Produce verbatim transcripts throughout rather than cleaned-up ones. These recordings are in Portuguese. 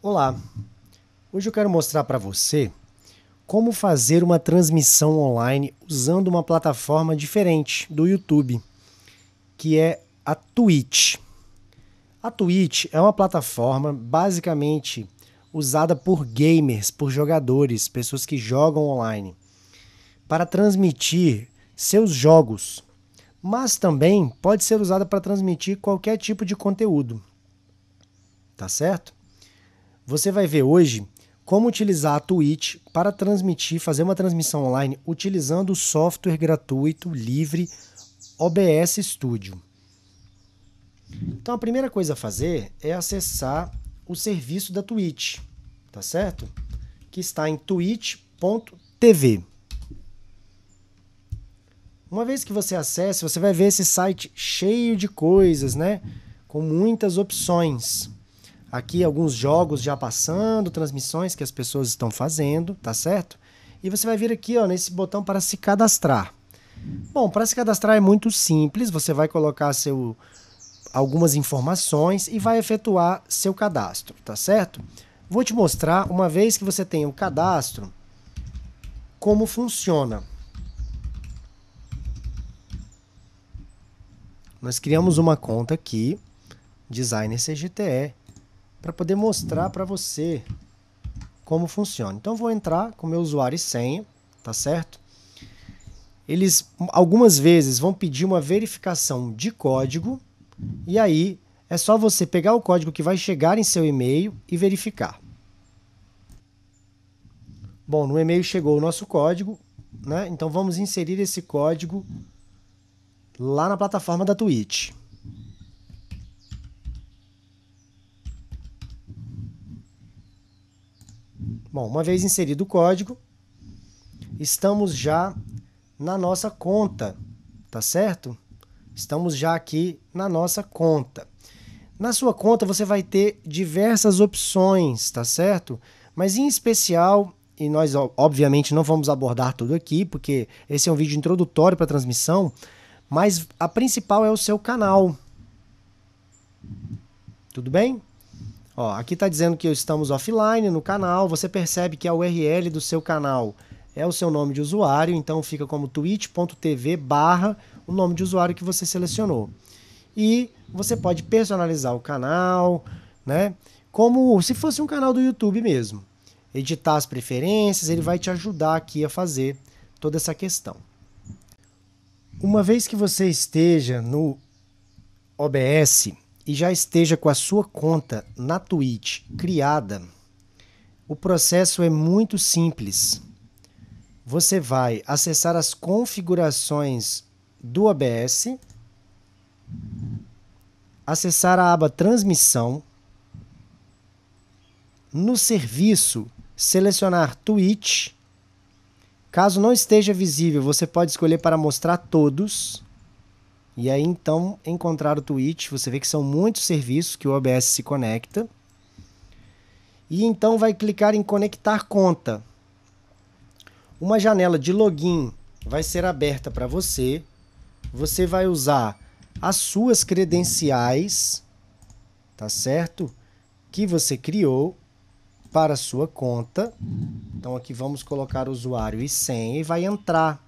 Olá, hoje eu quero mostrar para você como fazer uma transmissão online usando uma plataforma diferente do YouTube, que é a Twitch. A Twitch é uma plataforma basicamente usada por gamers, por jogadores, pessoas que jogam online, para transmitir seus jogos, mas também pode ser usada para transmitir qualquer tipo de conteúdo, tá certo? Você vai ver hoje como utilizar a Twitch para transmitir, fazer uma transmissão online utilizando o software gratuito livre O B S Studio. Então a primeira coisa a fazer é acessar o serviço da Twitch, tá certo? Que está em twitch ponto t v. Uma vez que você acesse, você vai ver esse site cheio de coisas, né? Com muitas opções. Aqui alguns jogos já passando, transmissões que as pessoas estão fazendo, tá certo? E você vai vir aqui, ó, nesse botão para se cadastrar. Bom, para se cadastrar é muito simples, você vai colocar seu, algumas informações e vai efetuar seu cadastro, tá certo? Vou te mostrar, uma vez que você tem o cadastro, como funciona. Nós criamos uma conta aqui, Designer C G T E, para poder mostrar para você como funciona. Então vou entrar com meu usuário e senha, tá certo? Eles algumas vezes vão pedir uma verificação de código e aí é só você pegar o código que vai chegar em seu e-mail e verificar. Bom, no e-mail chegou o nosso código, né? Então vamos inserir esse código lá na plataforma da Twitch. Bom, uma vez inserido o código, estamos já na nossa conta, tá certo? Estamos já aqui na nossa conta. Na sua conta você vai ter diversas opções, tá certo? Mas em especial, e nós obviamente não vamos abordar tudo aqui, porque esse é um vídeo introdutório para a transmissão, mas a principal é o seu canal. Tudo bem? Ó, aqui está dizendo que estamos offline no canal, você percebe que a U R L do seu canal é o seu nome de usuário, então fica como twitch ponto t v barra o nome de usuário que você selecionou. E você pode personalizar o canal, né? Como se fosse um canal do YouTube mesmo. Editar as preferências, ele vai te ajudar aqui a fazer toda essa questão. Uma vez que você esteja no O B S, e já esteja com a sua conta na Twitch criada, o processo é muito simples. Você vai acessar as configurações do O B S, acessar a aba transmissão, no serviço selecionar Twitch, caso não esteja visível você pode escolher para mostrar todos. E aí, então, encontrar o Twitch, você vê que são muitos serviços que o O B S se conecta. E então vai clicar em conectar conta. Uma janela de login vai ser aberta para você. Você vai usar as suas credenciais, tá certo? Que você criou para a sua conta. Então aqui vamos colocar usuário e senha e vai entrar.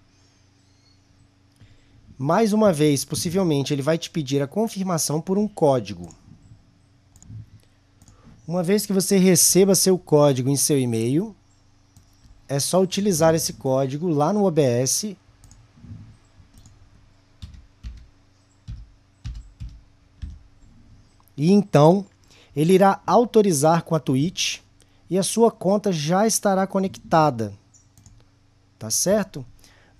Mais uma vez, possivelmente, ele vai te pedir a confirmação por um código. Uma vez que você receba seu código em seu e-mail, é só utilizar esse código lá no O B S e então ele irá autorizar com a Twitch e a sua conta já estará conectada, tá certo?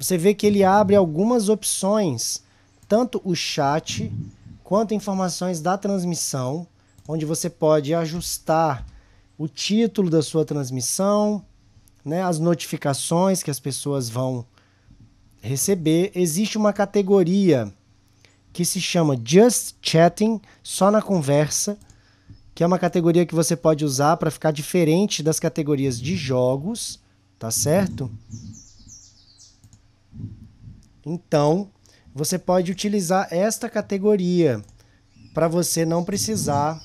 Você vê que ele abre algumas opções, tanto o chat quanto informações da transmissão, onde você pode ajustar o título da sua transmissão, né, as notificações que as pessoas vão receber. Existe uma categoria que se chama Just Chatting, só na conversa, que é uma categoria que você pode usar para ficar diferente das categorias de jogos, tá certo? Então, você pode utilizar esta categoria para você não precisar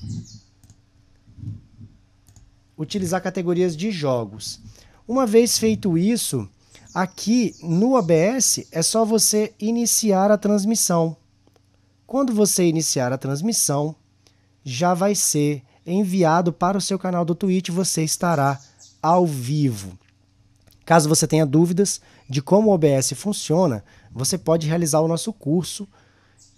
utilizar categorias de jogos. Uma vez feito isso, aqui no O B S é só você iniciar a transmissão. Quando você iniciar a transmissão, já vai ser enviado para o seu canal do Twitch, você estará ao vivo. Caso você tenha dúvidas de como o O B S funciona, você pode realizar o nosso curso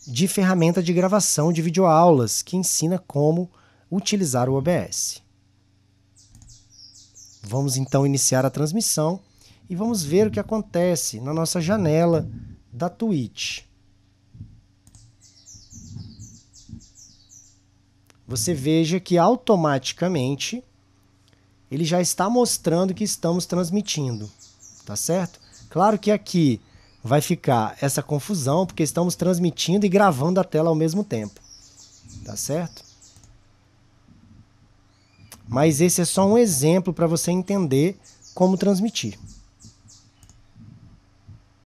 de ferramenta de gravação de videoaulas, que ensina como utilizar o O B S. Vamos então iniciar a transmissão e vamos ver o que acontece na nossa janela da Twitch. Você veja que automaticamente ele já está mostrando que estamos transmitindo, tá certo? Claro que aqui vai ficar essa confusão, porque estamos transmitindo e gravando a tela ao mesmo tempo, tá certo? Mas esse é só um exemplo para você entender como transmitir.